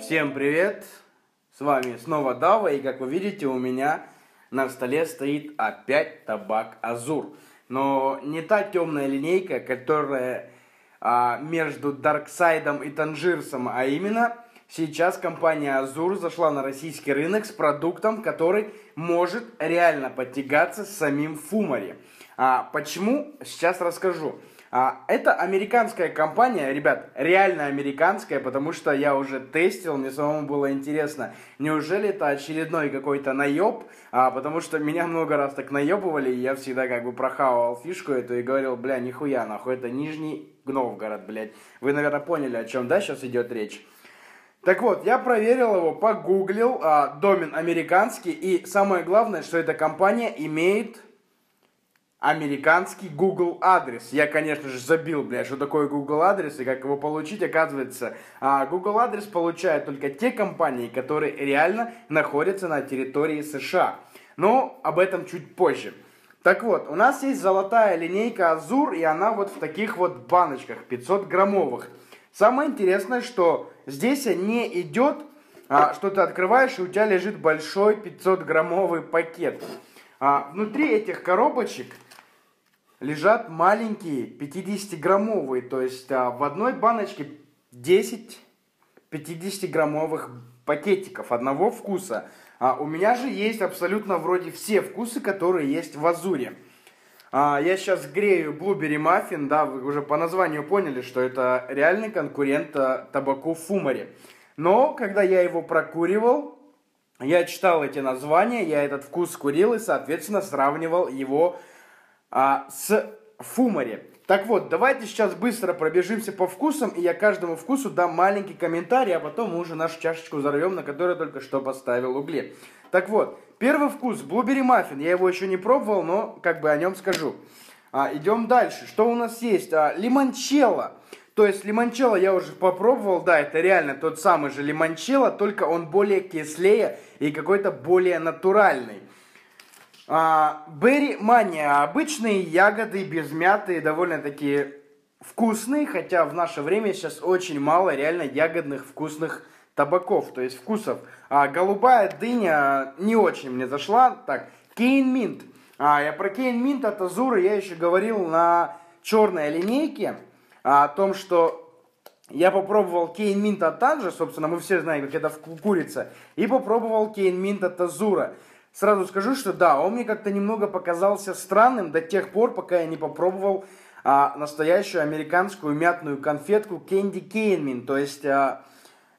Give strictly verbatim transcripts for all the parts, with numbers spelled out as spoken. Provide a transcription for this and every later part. Всем привет! С вами снова Дава, и как вы видите, у меня на столе стоит опять табак Azure. Но не та темная линейка, которая а, между Дарксайдом и Танжирсом, а именно сейчас компания Azure зашла на российский рынок с продуктом, который может реально потягаться с самим Фумари. А, почему? Сейчас расскажу. А, это американская компания, ребят, реально американская, потому что я уже тестил, мне самому было интересно, неужели это очередной какой-то наеб, а, потому что меня много раз так наебывали, и я всегда как бы прохавал фишку эту и говорил, бля, нихуя, нахуй, это Нижний Новгород, блядь. Вы, наверное, поняли, о чем, да, сейчас идет речь? Так вот, я проверил его, погуглил, а, домен американский, и самое главное, что эта компания имеет... американский Google адрес. Я, конечно же, забил, бля, что такое Google адрес и как его получить. Оказывается, Google адрес получают только те компании, которые реально находятся на территории США. Но об этом чуть позже. Так вот, у нас есть золотая линейка Azure, и она вот в таких вот баночках пятисотграммовых. Самое интересное, что здесь не идет, что ты открываешь, и у тебя лежит большой пятисотграммовый пакет. А внутри этих коробочек лежат маленькие пятидесятиграммовые, то есть а, в одной баночке десять пятидесятиграммовых пакетиков одного вкуса. А у меня же есть абсолютно вроде все вкусы, которые есть в Азуре. А, я сейчас грею Blueberry Muffin, да, вы уже по названию поняли, что это реальный конкурент а, табаку Фумари. Но когда я его прокуривал, я читал эти названия, я этот вкус курил и, соответственно, сравнивал его а, с Фумари. Так вот, давайте сейчас быстро пробежимся по вкусам, и я каждому вкусу дам маленький комментарий, а потом мы уже нашу чашечку взорвем, на которую только что поставил угли. Так вот, первый вкус, Blueberry Muffin, я его еще не пробовал, но как бы о нем скажу. А, идем дальше. Что у нас есть? А, Limoncello. То есть лимончелло я уже попробовал, да, это реально тот самый же лимончелло, только он более кислее и какой-то более натуральный. А, Berry Mania, обычные ягоды, безмятые, довольно-таки вкусные, хотя в наше время сейчас очень мало реально ягодных вкусных табаков, то есть вкусов. А, голубая дыня не очень мне зашла. Так, Cane Mint. А, я про Cane Mint от Azure я еще говорил на черной линейке. О том, что я попробовал Cane Mint от Tanzhirs, собственно, мы все знаем, как это курица, и попробовал Cane Mint от Azure. Сразу скажу, что да, он мне как-то немного показался странным до тех пор, пока я не попробовал а, настоящую американскую мятную конфетку Candy Cane, то есть а,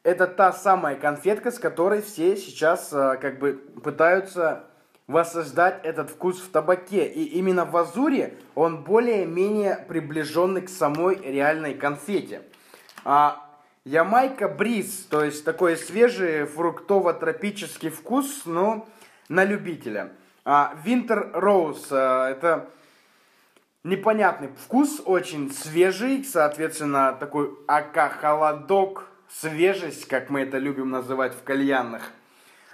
это та самая конфетка, с которой все сейчас а, как бы пытаются воссоздать этот вкус в табаке. И именно в Азуре он более-менее приближенный к самой реальной конфете. А, Jamaica Breeze, то есть такой свежий фруктово-тропический вкус, но на любителя. А, Winter Rose, а, это непонятный вкус, очень свежий, соответственно, такой ака-холодок, свежесть, как мы это любим называть в кальянных.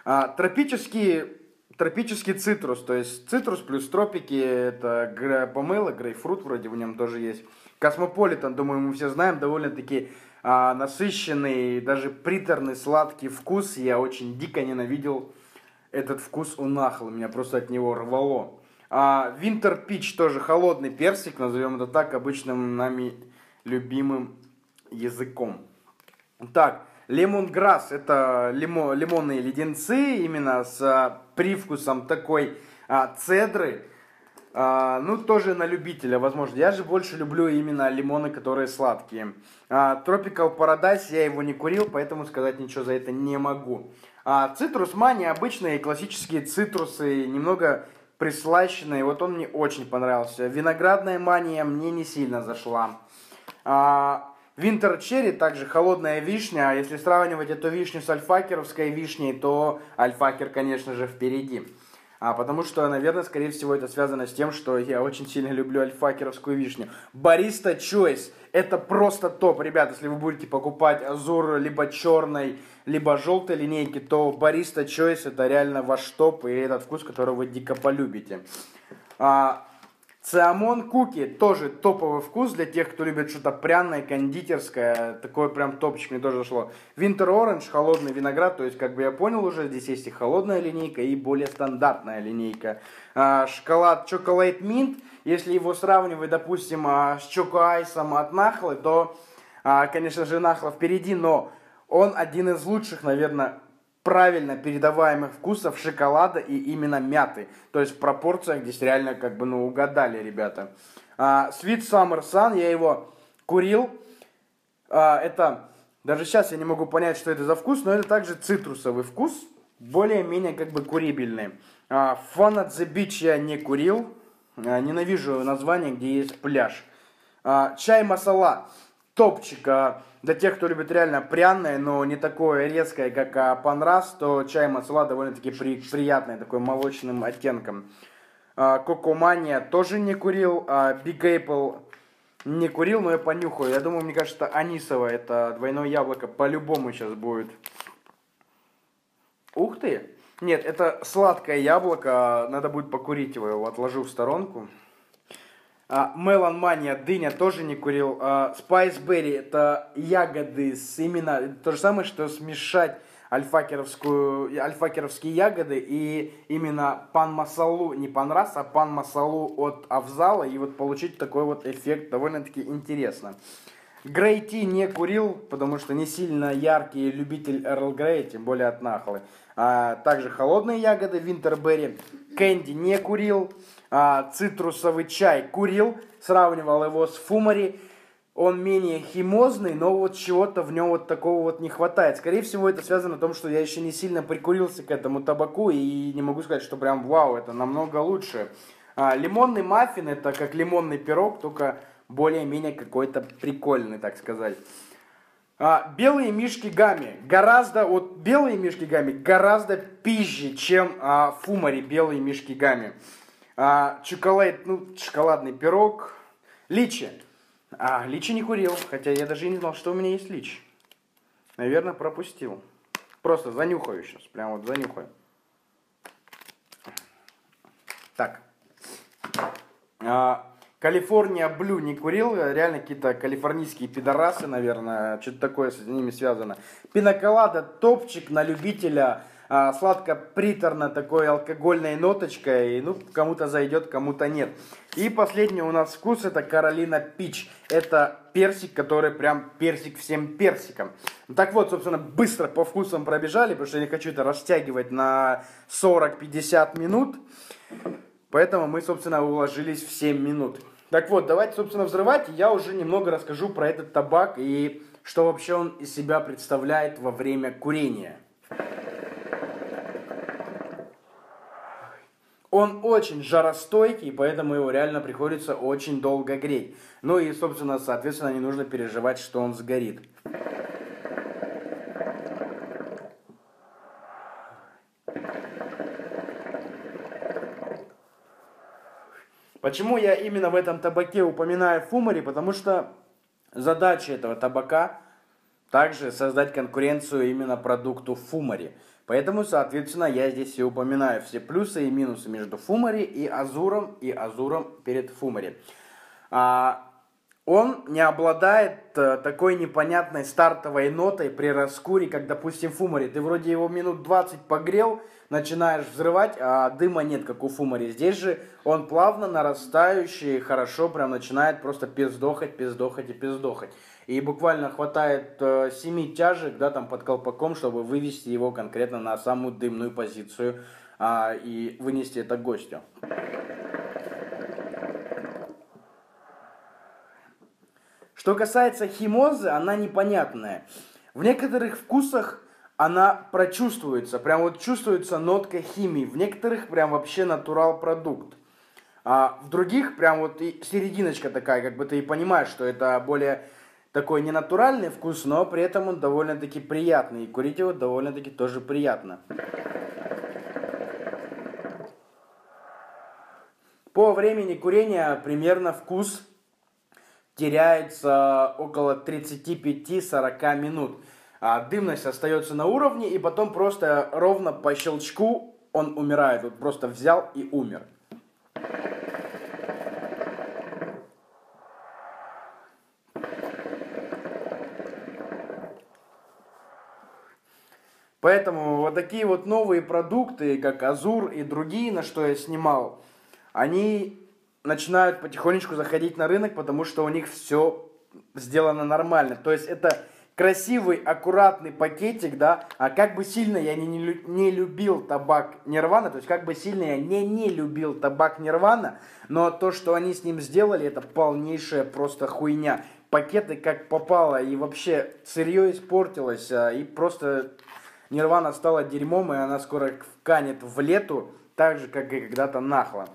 А, тропические... Тропический цитрус, то есть цитрус плюс тропики, это помыло, грейпфрут вроде в нем тоже есть. Космополитан, думаю, мы все знаем, довольно-таки а, насыщенный, даже приторный сладкий вкус. Я очень дико ненавидел этот вкус у Нахла, меня просто от него рвало. А, Winter Peach, тоже холодный персик, назовем это так, обычным нами любимым языком. Так, Lemongrass, это лимо, лимонные леденцы, именно с а, привкусом такой а, цедры, а, ну тоже на любителя, возможно. Я же больше люблю именно лимоны, которые сладкие. А, Tropical Paradise, я его не курил, поэтому сказать ничего за это не могу. А, Citrus Mania, обычные классические цитрусы, немного прислащенные, вот он мне очень понравился. Виноградная мания мне не сильно зашла. А, Winter Cherry, также холодная вишня. Если сравнивать эту вишню с альфакеровской вишней, то альфакер, конечно же, впереди. А, потому что, наверное, скорее всего, это связано с тем, что я очень сильно люблю альфакеровскую вишню. Barista Choice. Это просто топ, ребят. Если вы будете покупать Azure либо черной, либо желтой линейки, то Barista Choice это реально ваш топ и этот вкус, который вы дико полюбите. А... Cinnamon Cookie тоже топовый вкус для тех, кто любит что-то пряное, кондитерское. Такое прям топчик мне тоже зашло. Winter Orange, холодный виноград. То есть, как бы я понял уже, здесь есть и холодная линейка, и более стандартная линейка. Шоколад Chocolate Mint. Если его сравнивать, допустим, с Choco-айсом от Нахлы, то, конечно же, Нахла впереди, но он один из лучших, наверное, правильно передаваемых вкусов шоколада и именно мяты. То есть в пропорциях здесь реально как бы, ну, угадали, ребята. А, Sweet Summer Sun, я его курил. А, это, даже сейчас я не могу понять, что это за вкус, но это также цитрусовый вкус, более-менее как бы курибельный. А, Fun at the Beach я не курил. А, ненавижу название, где есть пляж. А, Чай Масала. Топчик. А, для тех, кто любит реально пряное, но не такое резкое, как а, Пан Рас, то чай масала довольно-таки при, приятный, такой молочным оттенком. А, Кокомания тоже не курил. А, Big Apple не курил, но я понюхаю. Я думаю, мне кажется, это анисовое, это двойное яблоко по-любому сейчас будет. Ух ты! Нет, это сладкое яблоко, надо будет покурить его, его отложу в сторонку. Melon Mania, дыня, тоже не курил. Spice Berry, это ягоды с именно... То же самое, что смешать альфакеровскую, альфакеровские ягоды и именно пан масалу, не пан рас, а пан масалу от Авзала. И вот получить такой вот эффект довольно-таки интересно. Grey Tea не курил, потому что не сильно яркий любитель Earl Grey, тем более от Нахлы. А, также холодные ягоды, Winter Berry. Кэнди не курил. А, цитрусовый чай курил, сравнивал его с Фумари. Он менее химозный, но вот чего-то в нем вот такого вот не хватает. Скорее всего, это связано с тем, что я еще не сильно прикурился к этому табаку и не могу сказать, что прям вау, это намного лучше. А, лимонный маффин, это как лимонный пирог, только более-менее какой-то прикольный, так сказать. А, белые мишки гамми гораздо, вот белые мишки гамми гораздо пизже, чем а, Фумари белые мишки гамми. А, чоколад, ну, шоколадный пирог. Личи. А, личи не курил, хотя я даже и не знал, что у меня есть личи. Наверное, пропустил. Просто занюхаю сейчас, прям вот занюхаю. Так. А, Калифорния Блю не курил, реально какие-то калифорнийские пидорасы, наверное, что-то такое с ними связано. Пинаколада топчик на любителя... А, сладко-приторно такой алкогольной ноточкой, ну, кому-то зайдет, кому-то нет. И последний у нас вкус, это Каролина Пич. Это персик, который прям персик всем персиком. Так вот, собственно, быстро по вкусам пробежали, потому что я не хочу это растягивать на сорок-пятьдесят минут. Поэтому мы, собственно, уложились в семь минут. Так вот, давайте, собственно, взрывать. Я уже немного расскажу про этот табак и что вообще он из себя представляет во время курения. Он очень жаростойкий, поэтому его реально приходится очень долго греть. Ну и, собственно, соответственно, не нужно переживать, что он сгорит. Почему я именно в этом табаке упоминаю Фумари? Потому что задача этого табака также создать конкуренцию именно продукту Фумари. Поэтому, соответственно, я здесь и упоминаю все плюсы и минусы между Фумари и Азуром, и Азуром перед Фумари. А, он не обладает такой непонятной стартовой нотой при раскуре, как, допустим, Фумари. Ты вроде его минут двадцать погрел, начинаешь взрывать, а дыма нет, как у Фумари. Здесь же он плавно нарастающий, хорошо прям начинает просто пиздохать, пиздохать и пиздохать. И буквально хватает семи тяжек, да, там под колпаком, чтобы вывести его конкретно на самую дымную позицию а, и вынести это гостю. Что касается химозы, она непонятная. В некоторых вкусах она прочувствуется, прям вот чувствуется нотка химии. В некоторых прям вообще натурал продукт. А в других прям вот и серединочка такая, как бы ты и понимаешь, что это более... Такой ненатуральный вкус, но при этом он довольно-таки приятный. И курить его довольно-таки тоже приятно. По времени курения примерно вкус теряется около тридцати пяти-сорока минут. А дымность остается на уровне, и потом просто ровно по щелчку он умирает. Вот просто взял и умер. Поэтому вот такие вот новые продукты, как Azure и другие, на что я снимал, они начинают потихонечку заходить на рынок, потому что у них все сделано нормально. То есть это красивый, аккуратный пакетик, да. А как бы сильно я не, не, не любил табак Нирвана, то есть как бы сильно я не, не любил табак Нирвана, но то, что они с ним сделали, это полнейшая просто хуйня. Пакеты как попало, и вообще сырье испортилось, и просто Нирвана стала дерьмом, и она скоро вканет в лету, так же, как и когда-то Нахла.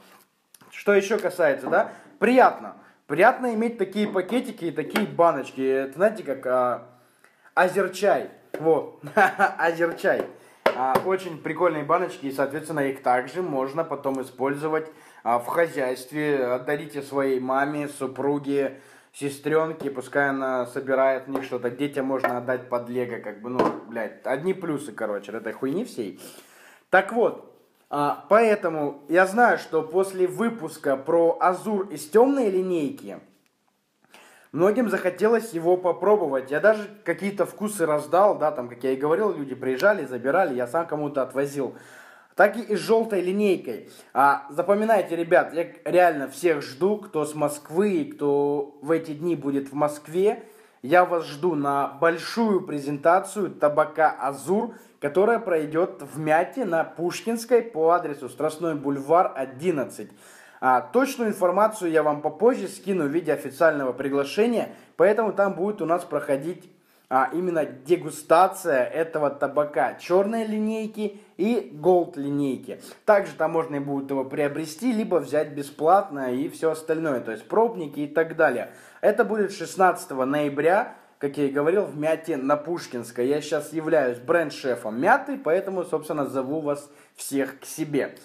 Что еще касается, да, приятно. Приятно иметь такие пакетики и такие баночки. Это, знаете, как а, Азерчай. Вот, Азерчай. А, очень прикольные баночки, и, соответственно, их также можно потом использовать а, в хозяйстве. Отдадите своей маме, супруге, сестренке, пускай она собирает в них что-то. Детям можно отдать под лего, как бы, ну, блядь, одни плюсы, короче, этой хуйни всей. Так вот. А, поэтому я знаю, что после выпуска про Azure из темной линейки многим захотелось его попробовать. Я даже какие-то вкусы раздал, да, там, как я и говорил, люди приезжали, забирали, я сам кому-то отвозил. Так и с желтой линейкой. А, запоминайте, ребят, я реально всех жду, кто с Москвы, кто в эти дни будет в Москве. Я вас жду на большую презентацию табака Azure, которая пройдет в Мяте на Пушкинской по адресу Страстной бульвар одиннадцать. А, точную информацию я вам попозже скину в виде официального приглашения, поэтому там будет у нас проходить а, именно дегустация этого табака черной линейки и голд линейки. Также там можно и будет его приобрести, либо взять бесплатно и все остальное, то есть пробники и так далее. Это будет шестнадцатого ноября. Как я и говорил, в Мяте на Пушкинской. Я сейчас являюсь бренд-шефом Мяты, поэтому, собственно, зову вас всех к себе.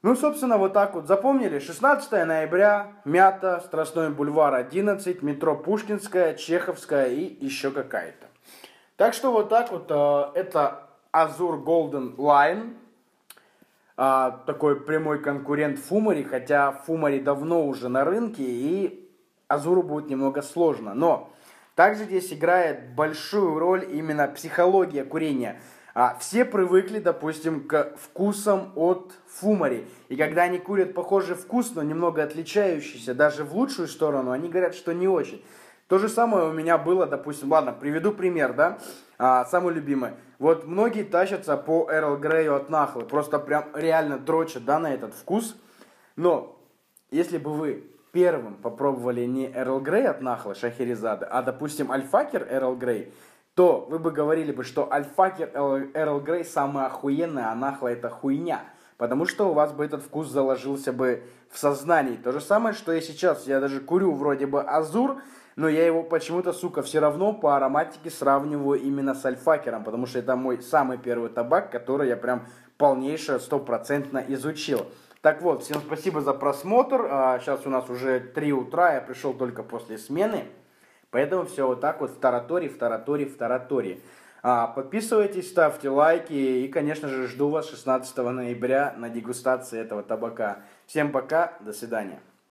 Ну, собственно, вот так вот. Запомнили? шестнадцатого ноября, Мята, Страстной бульвар одиннадцать, метро Пушкинская, Чеховская и еще какая-то. Так что вот так вот. Это Azure Golden Line. Такой прямой конкурент Фумари, хотя Фумари давно уже на рынке, и Азуру будет немного сложно. Но также здесь играет большую роль именно психология курения. А, все привыкли, допустим, к вкусам от Фумари. И когда они курят похожий вкус, но немного отличающийся, даже в лучшую сторону, они говорят, что не очень. То же самое у меня было, допустим, ладно, приведу пример, да, а, самый любимый. Вот многие тащатся по Earl Grey от Нахлы, просто прям реально дрочат, да, на этот вкус. Но если бы вы первым попробовали не Earl Grey от Нахла Шахерезада, а, допустим, Al Fakher Earl Grey, то вы бы говорили бы, что Al Fakher Earl Grey самая охуенная, а Нахла это хуйня. Потому что у вас бы этот вкус заложился бы в сознании. То же самое, что и сейчас. Я даже курю вроде бы Azure, но я его почему-то, сука, все равно по ароматике сравниваю именно с Al Fakher'ом, потому что это мой самый первый табак, который я прям полнейшее, стопроцентно изучил. Так вот, всем спасибо за просмотр. А, сейчас у нас уже три утра, я пришел только после смены. Поэтому все вот так вот, второтори, второтори, второтори. А, подписывайтесь, ставьте лайки. И, конечно же, жду вас шестнадцатого ноября на дегустации этого табака. Всем пока, до свидания.